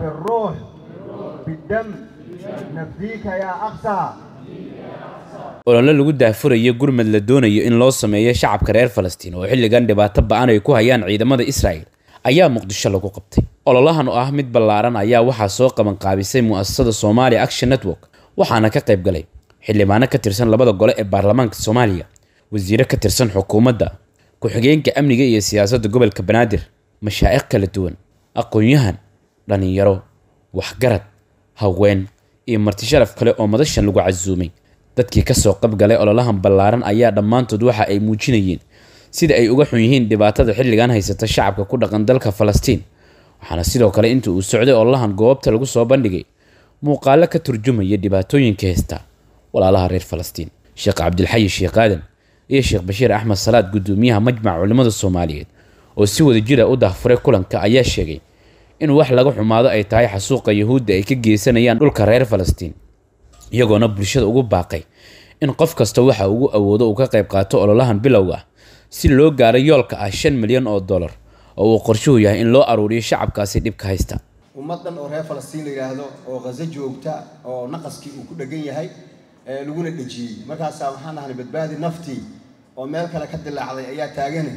بالروح بالدم نفديك يا أقصى. ولولا لوجود دافور يجور من لدونا إن لازم يشعب كرير فلسطين وحل جنب بطب أنا يكون هيان عيد مدى إسرائيل أيام مقدس الله قبتي. الله أنو أحمد بلاران أيام وحاسوق من قابسي مؤسسة الصومالي أكشن نتورك وحنا كقيب جلي حل معنا كترسن لبض جلي البرلمان الصومالية وزير كترسن حكومة دا كحجين كأمن جي سياسة جبل كبنادر مشاعق كلتون أقويهن راني يرو وحجرت هوين إيه مرتشرف كله أو مدشن لجوع الزومي dadkii ka soo qayb galay ololahan ballaaran ayaa dhamaantood waxa ay muujinayeen sida ay uga xun yihiin dhibaatada xilligan haysata shacabka ku dhaqan dalka Falastiin waxana sidoo kale inta uu socday ololahan goobta lagu soo bandhigay muuqaalo ka turjumaya dhibaatooyinka haysta walaalaha reer Falastiin Sheekh Cabdilxay Sheekh Aadan iyo Sheekh Bashiir Axmed Salaad gudoomiyaha Majmac Culimada Soomaaliyeed oo si wada jir ah u dahfuray kulanka ayaa sheegay in wax laga xumaado ay tahay xasuuqa Yahuudda ay ka geysanayaan dhulka reer Falastiin iyagoo bulshada ugu baaqay in qof kasta waxa uu awoodo uu ka qayb qaato ololahan bilowga si loo gaaro yoolka ah 5 milyan oo dollar oo qorshuhu yahay in loo aruuriyo shacabkaasi dibka haysta ummadan oo reer Falastiin la yiraahdo oo Gaza joogta oo naqaskii uu ku dhagan yahay ee lagu dhajiyay markaas waxaan ahay badbaadi naftii oo meel kale ka dilaacday ayaa taaganay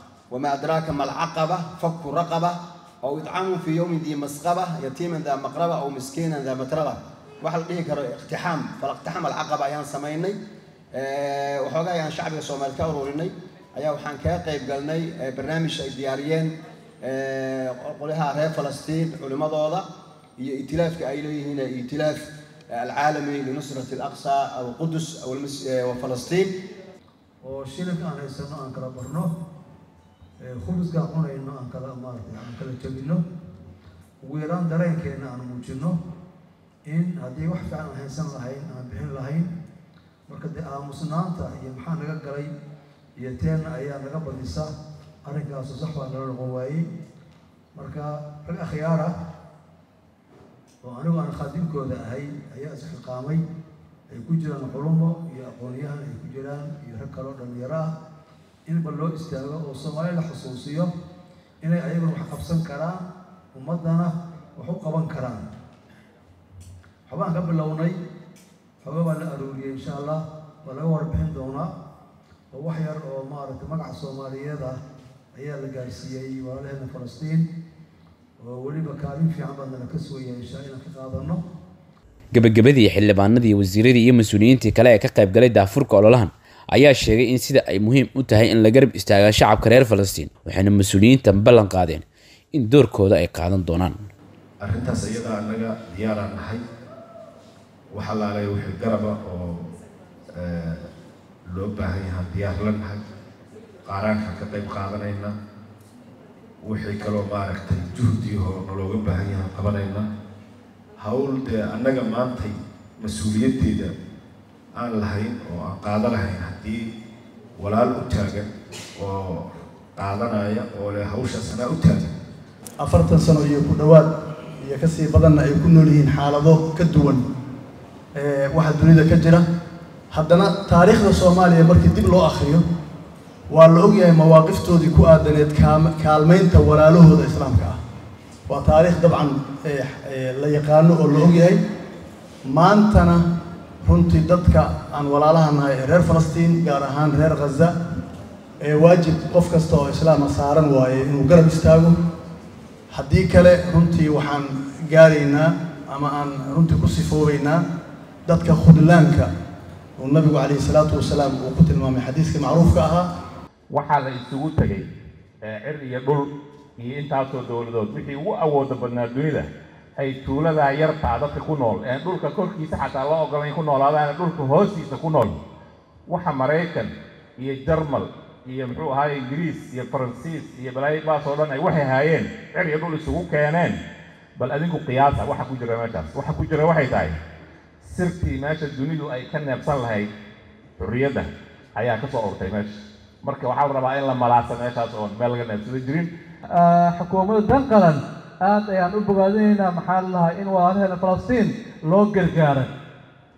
wama adraka mal aqaba fakku raqaba aw it'amu fi yawmin di masqaba yatiman da maqraba aw miskinan da matraba waxaan dhihi karo iqtixaam falaq tahamal aqaba ayaan sameeynay waxoogaa ayaan shacabka Soomaaliyeed ka ururinay ayaa waxaan ka qayb galnay barnaamij ay diyaariyeen qolaha reer Falastiin culimadooda iyo itilaafka ay leeyihiin itilaaf alcaalami linusrat al-aqsa aw qudus aw Falastiin oo shirka aan haysano aan kala barno khubska cunayno aan kala maartay aan kala jabino weeraan dareenkeena aan muujino إن هذه واحدة عن الإنسان لهين عن بين لهين مركز مسنان تا يمحى نجا قري يتين أيام نجا بديسة أنا جالس صحوا على الغواي مركز الأخيارة وأنا خادم كذا هي أسح القامي يكجران حلمه يأقونيان يكجران يهكرون الميراه إن بالله استجاب والصومالي الخصوصية إن أيام حقب سنكران ومدنا وحقبا كران حبان قبل لوني حبان الأروري إن شاء الله ولا وربحين دونا ووحير ومارة مقع الصومالية ذا هي الجايسية ولا هنا فلسطين ولي بكارين في عملنا كسوية إن شاء الله في قادرنا قبل جبدي حل بعندي والزيري يمسونين تكلاه كقب جلد دافورك على لهن عيا الشريعة إن سيدا أي مهم وتهي إن لجرب استعراض شعب كرير فلسطين وحنا المسؤولين تنبلن قاعدين إن دور كودا أي قاعدين دونان أنت سيدا أنك ديارنا حي وحلا عليه وحجربه أو لوبه هندية لنا قارن حكتي بقارنينا وحكلو بارك تجودي هو نلوبه هندية قارنينا هقول ده أنا كمان تي مسؤوليتي ده أنا لهين أو قادر لهين هدي ولا الأتجاه أو قادرنا يا ولا هوش سنة أتجاه أفرت سنة يكون واد يكسي بدلنا يكون لهين حالضو كدون واحد دنيا كجرا هدنا تاريخ الصومالي مركي دب لو آخره والأوجية مواقف تودي كأدنيت كالمين توراله هذا الإسلام كا وتاريخ طبعا لا يقارنه الأوجية ما أنتنا هنتي ضد كأن ولا لهنا غير فلسطين جارهان غير غزة واجب قف كستو الإسلام صارن ومجرب استاجو حديك له هنتي وحن جارينا أما أن هنتي كسيفوينا dadka khudlaanka oo nabigu kaleey salaatu wasalaam uu ku tilmaamay xadiiska macruufka ah waxa la isugu tagay ciriya dhul iyo inta soo dowladood wixii uu awoodo badnaa dunida ay tuulada yar taadada ku nool ee dhulka korkiisa xataa loo ogolayn ku noolaadaan dhulka hoostiisa ku nool waxa Mareykan iyo Jarmal iyo muxuu ahaa Ingiriis iyo Faransiis iyo balaayba soo dhan ay waxay haayeen ciriya dhul isugu keeneen بل أدينكو قياسة وحكو جرى ماشاس وحكو جرى وحي تاي سرتي ماشا الدنيا أي كنا يبصل هاي الرياضة أيها كسر أورتي ماشي مركب وحاول ربعين لما لعسى ماشاس أون ملقنا سجرين حكومة دنقلن آت يعني البغادين محلها إن وارها فلسطين لوجر كارن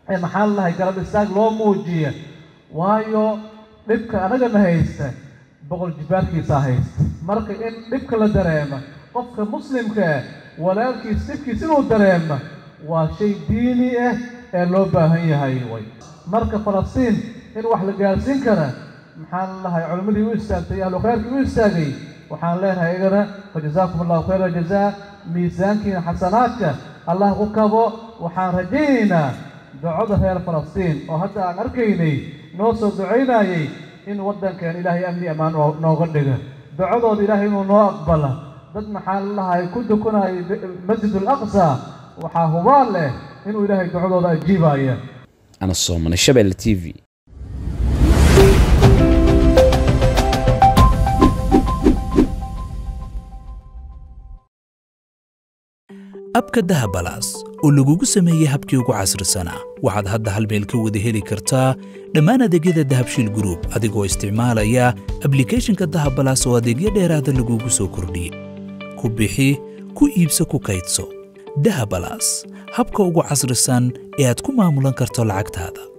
محلها كرب الساق لو موجية وايو لبك أنا جمه هيست بقول جبار كيسه هيست مركب إن لبك لدرهم قف مسلم كه ولا كيسب كيسنو درهم وشيء ديني اللوبه هي وي مركب فلسطين إن واحد جالسين كنا محلها علم اللي ويستاقي على خير ويستاقي وحان لها إجرا فجزاكم الله خير الجزاء ميزانك حسناتك الله أكبر وحان رجينا دعوة خير فلسطين وحتى أركيني نوصل دعيناي إن ودن كان إلهي أمني أمان ونغدق دعوة إلهي ونقبله بدنا حال لها يكد كنا مسجد الأقصى وحاهوال له إنه إلهي دعوة أجيبها. أنا الصوم من الشبل تي في. abka dahabalaas oo lagugu sameeyay habkii ugu casrisanaa waxaad hadda hal meel ka wada heli kartaa dhammaan adeegyada dahabshiil group adigoo isticmaalaya applicationka dahabalaas oo adeegyo dheeraada lagugu soo kordhiyay ku bixi ku iibso ku kaydso dahabalaas habka ugu casrisan ee aad ku maamulan karto lacagtaada.